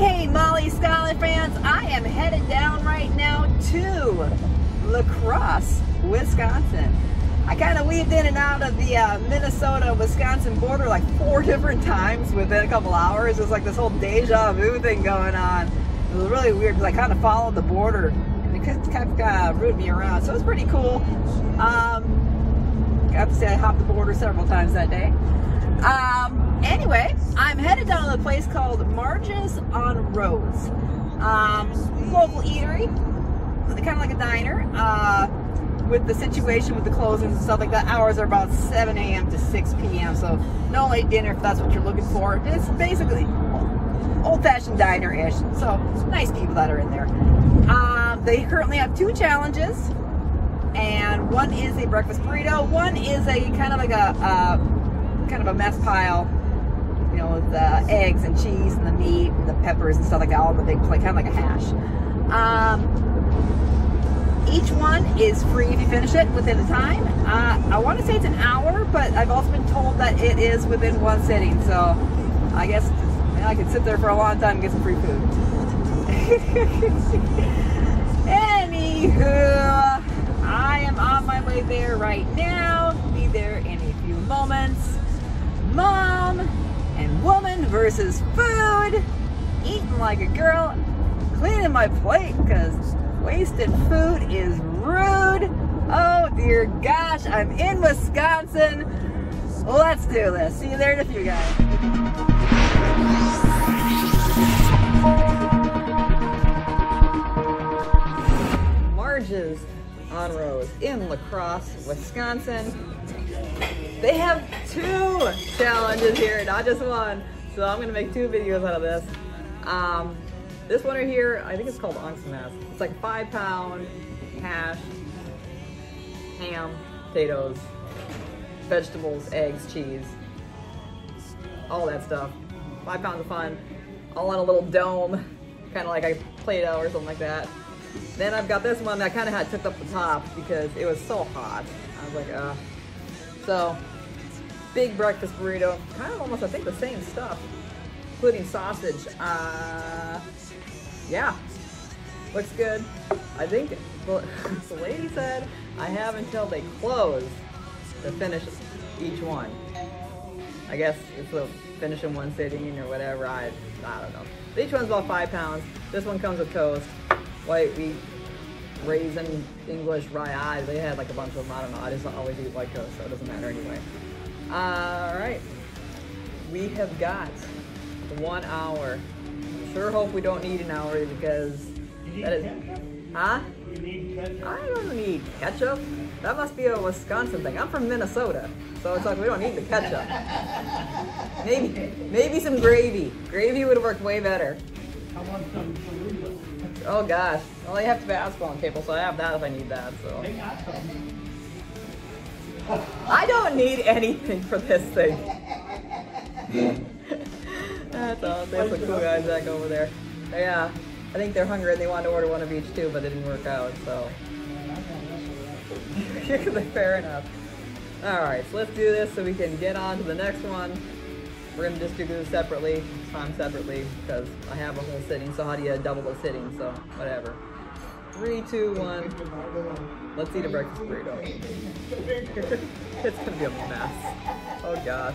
Hey, Molly Schuyler fans, I am headed down right now to La Crosse, Wisconsin. I kind of weaved in and out of the Minnesota-Wisconsin border like 4 different times within a couple hours. It was like this whole deja vu thing going on. It was really weird because I kind of followed the border and it kept rooting me around, so it was pretty cool. I have to say I hopped the border several times that day. Anyway, I'm headed down to a place called Marges on Rose. Local eatery, kind of like a diner, with the situation with the closings and stuff like that. Hours are about 7 a.m. to 6 p.m. So no late dinner if that's what you're looking for. It's basically old-fashioned diner-ish. So nice people that are in there. They currently have 2 challenges, and one is a breakfast burrito. One is a kind of like a kind of a mess pile, you know, with the eggs and cheese and the meat and the peppers and stuff like that, all in the big plate, kind of like a hash. Each one is free if you finish it within the time. I want to say it's an hour, but I've also been told that it is within 1 sitting, so I guess, you know, I could sit there for a long time and get some free food. Anywho, I am on my way there right now. Be there in a few moments. Mom and woman versus food, eating like a girl, cleaning my plate because wasted food is rude. Oh dear gosh, I'm in Wisconsin. Let's do this. See you there in a few, guys. Marges on Rose in La Crosse, Wisconsin. They have 2 challenges here, not just 1. So I'm gonna make 2 videos out of this. This one right here, I think it's called Onsenmas. It's like 5-pound hash, ham, potatoes, vegetables, eggs, cheese, all that stuff. 5 pounds of fun, all on a little dome, kind of like a Play-Doh or something like that. Then I've got this one that I kind of had tipped up the top because it was so hot. I was like, ugh. So, big breakfast burrito, kind of almost, I think, the same stuff, including sausage. Yeah, looks good. I think the lady said I have until they close to finish each one. I guess it's a finish in 1 sitting or whatever, I don't know. But each one's about 5 pounds. This one comes with toast, white wheat, raisin, English, rye eyes. They had like a bunch of them. I don't know. I just always eat white toast, so it doesn't matter anyway. All right. We have got 1 hour. Sure hope we don't need an hour because that is... Huh? You need ketchup? I don't need ketchup. That must be a Wisconsin thing. I'm from Minnesota, so it's like we don't need the ketchup. Maybe some gravy. Gravy would have worked way better. I want some chorizo. Oh gosh, well they have Tabasco on table, so I have that if I need that, so. I don't need anything for this thing. That's all, they have some cool guys back over there. Yeah, I think they're hungry and they wanted to order 1 of each too, but it didn't work out, so. Fair enough. All right, so let's do this so we can get on to the next one. We're gonna distribute it separately, time separately, because I have a whole sitting, so how do you double the sitting, so whatever. 3, 2, 1, let's eat a breakfast burrito. It's gonna be a mess. Oh gosh.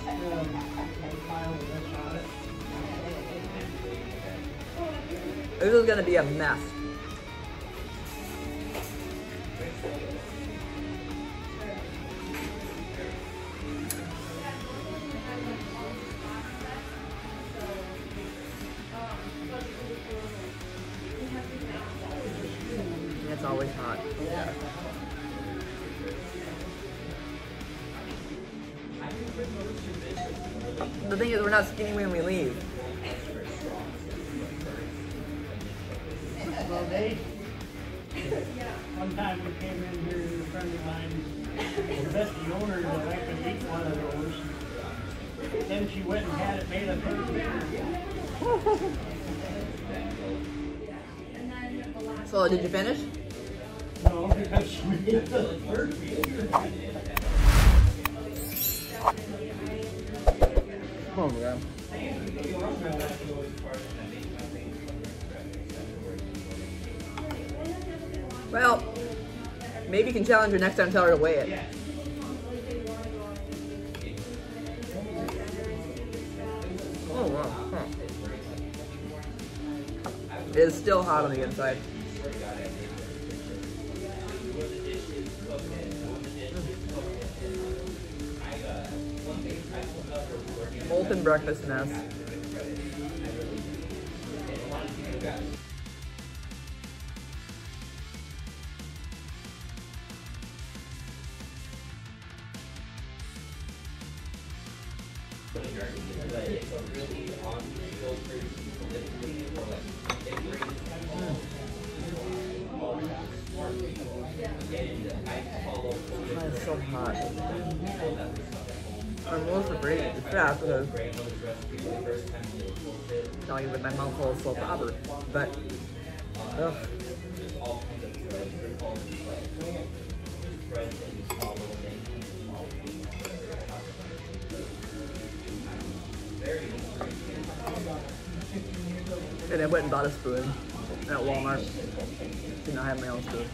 This is gonna be a mess. Always hot. Yeah. The thing is, we're not skinny when we leave. Well, they, one time we came in here with a friend of mine, the best owner that I could eat one of those. Then she went and had it made up. So, did you finish? No, because we did the 3rd video. Oh my god. Well, maybe you can challenge her next time and tell her to weigh it. Oh, wow. Huh. It is still hot on the inside. Molten breakfast mess. It's so hot. I'm most afraid of the fat because I'm telling you with my mouth full of slow popper, but ugh. And I went and bought a spoon at Walmart. Did not have my own spoon.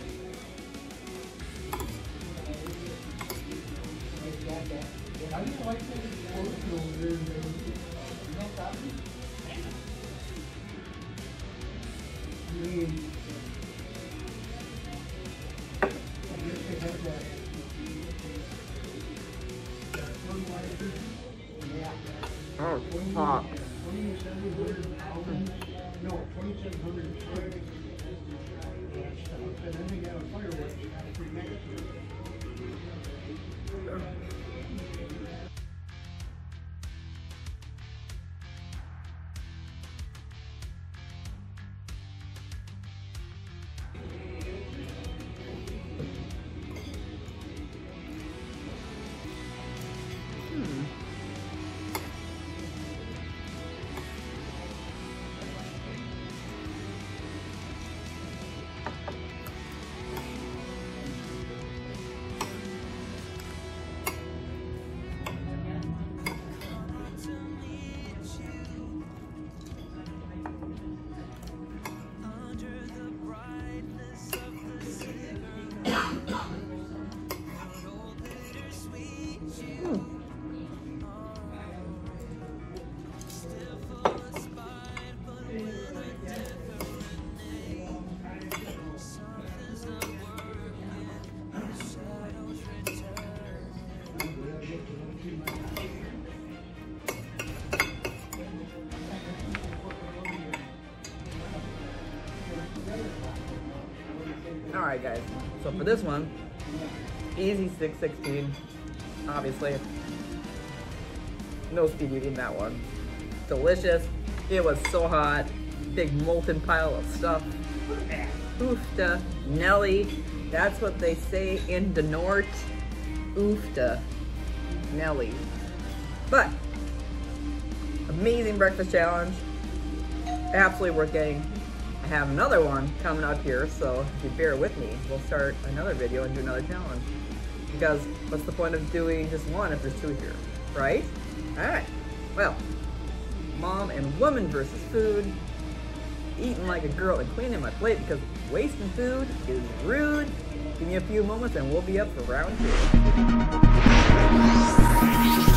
Oh, it's hot. Alright guys, so for this one, easy 616, obviously. No speed eating that one. Delicious. It was so hot. Big molten pile of stuff. Oofta. Nelly. That's what they say in the north. Oofta. Nelly. But, amazing breakfast challenge. Absolutely worth getting. I have another one coming up here, so if you bear with me, we'll start another video and do another challenge. Because what's the point of doing just one if there's two here, right? Alright, well, mom and woman versus food, eating like a girl and cleaning my plate because wasting food is rude. Give me a few moments and we'll be up for round 2.